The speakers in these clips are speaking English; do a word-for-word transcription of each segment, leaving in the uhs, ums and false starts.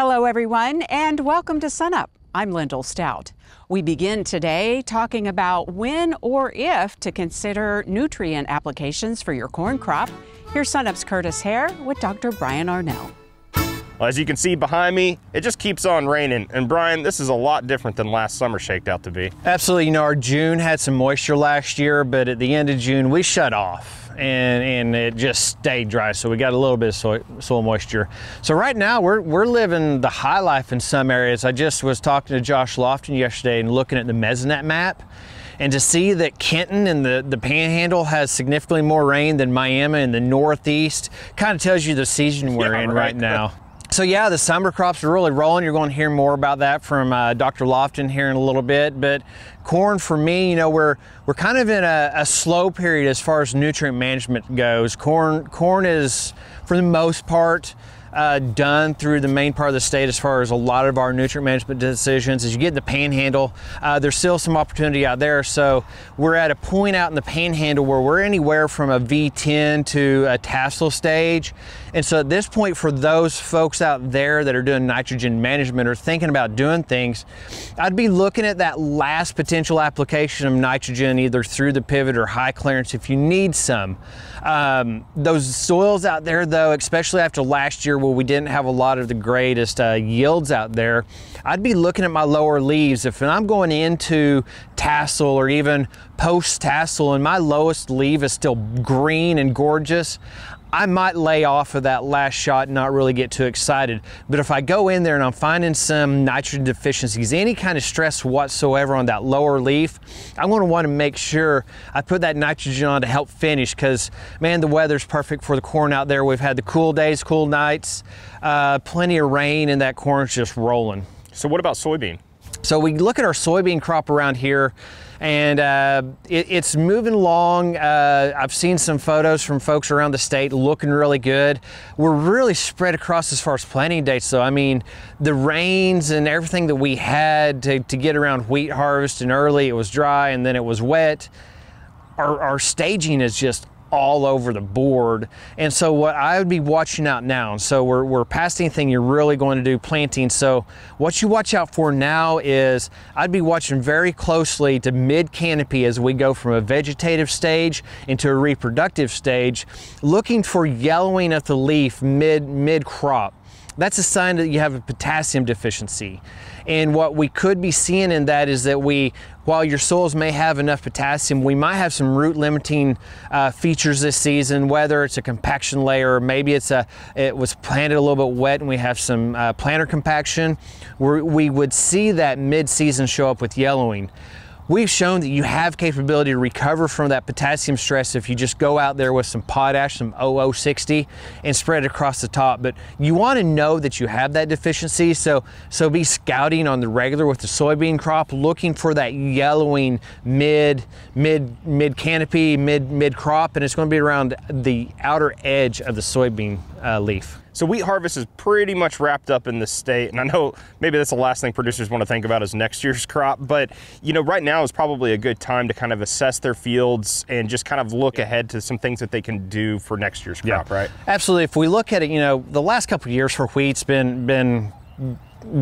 Hello, everyone, and welcome to SUNUP. I'm Lyndall Stout. We begin today talking about when or if to consider nutrient applications for your corn crop. Here's SUNUP's Curtis Hare with Doctor Brian Arnall. Well, as you can see behind me, it just keeps on raining. And Brian, this is a lot different than last summer shaked out to be. Absolutely. You know, our June had some moisture last year, but at the end of June, we shut off. And, and it just stayed dry, so we got a little bit of soil, soil moisture. So right now we're, we're living the high life in some areas. I just was talking to Josh Lofton yesterday and looking at the Mesonet map, and to see that Kenton and the, the Panhandle has significantly more rain than Miami in the Northeast kind of tells you the season we're yeah, in right, right now. So yeah, the summer crops are really rolling. You're going to hear more about that from uh, Doctor Lofton here in a little bit. But corn, for me, you know, we're we're kind of in a, a slow period as far as nutrient management goes. Corn, corn is, for the most part, uh, done through the main part of the state as far as a lot of our nutrient management decisions. As you get in the Panhandle, uh, there's still some opportunity out there. So we're at a point out in the Panhandle where we're anywhere from a V ten to a tassel stage. And so at this point, for those folks out there that are doing nitrogen management or thinking about doing things, I'd be looking at that last potential application of nitrogen either through the pivot or high clearance if you need some. Um, those soils out there though, especially after last year where we didn't have a lot of the greatest uh, yields out there, I'd be looking at my lower leaves. If I'm going into tassel or even post-tassel and my lowest leaf is still green and gorgeous, I might lay off of that last shot and not really get too excited. But if I go in there and I'm finding some nitrogen deficiencies, any kind of stress whatsoever on that lower leaf, I'm going to want to make sure I put that nitrogen on to help finish, because man, the weather's perfect for the corn out there. We've had the cool days, cool nights, uh, plenty of rain, and that corn's just rolling. So what about soybean? So we look at our soybean crop around here, and uh, it, it's moving along. Uh, I've seen some photos from folks around the state looking really good. We're really spread across as far as planting dates. So, I mean, the rains and everything that we had to, to get around wheat harvest, and early it was dry and then it was wet. Our, our staging is just all over the board. And so what I would be watching out now, and so we're, we're past anything you're really going to do planting. So what you watch out for now is I'd be watching very closely to mid canopy as we go from a vegetative stage into a reproductive stage, looking for yellowing of the leaf mid mid crop. That's a sign that you have a potassium deficiency. And what we could be seeing in that is that we, while your soils may have enough potassium, we might have some root limiting uh, features this season, whether it's a compaction layer, or maybe it's a, it was planted a little bit wet and we have some uh, plantar compaction. We're, we would see that mid-season show up with yellowing. We've shown that you have capability to recover from that potassium stress if you just go out there with some potash, some O O sixty, and spread it across the top. But you want to know that you have that deficiency, so, so be scouting on the regular with the soybean crop, looking for that yellowing mid, mid, mid canopy, mid, mid crop, and it's going to be around the outer edge of the soybean uh, leaf. So wheat harvest is pretty much wrapped up in this state, and I know maybe that's the last thing producers want to think about is next year's crop, but you know, right now is probably a good time to kind of assess their fields and just kind of look ahead to some things that they can do for next year's crop, yeah. Right? Absolutely. If we look at it, you know, the last couple of years for wheat's been been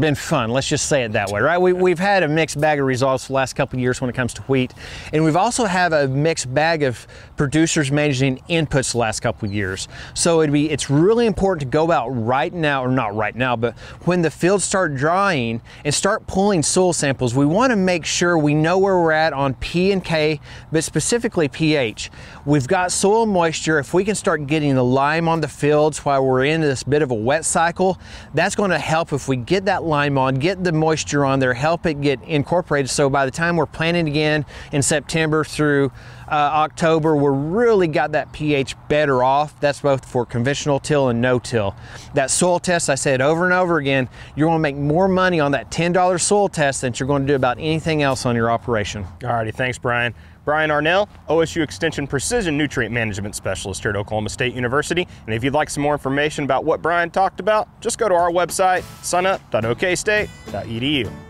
been fun, let's just say it that way, right? We, we've had a mixed bag of results the last couple of years when it comes to wheat, and we've also had a mixed bag of producers managing inputs the last couple of years. So it'd be, it's really important to go out right now, or not right now, but when the fields start drying and start pulling soil samples, we want to make sure we know where we're at on P and K, but specifically pH. We've got soil moisture. If we can start getting the lime on the fields while we're in this bit of a wet cycle, that's going to help. If we get that lime on, get the moisture on there, help it get incorporated, so by the time we're planting again in September through uh, October, we're really got that pH better off. That's both for conventional till and no-till. That soil test, I said over and over again, you're going to make more money on that ten dollar soil test than you're going to do about anything else on your operation. Alrighty, thanks Brian. Brian Arnall, O S U Extension Precision Nutrient Management Specialist here at Oklahoma State University. And if you'd like some more information about what Brian talked about, just go to our website, sunup dot O K state dot E D U.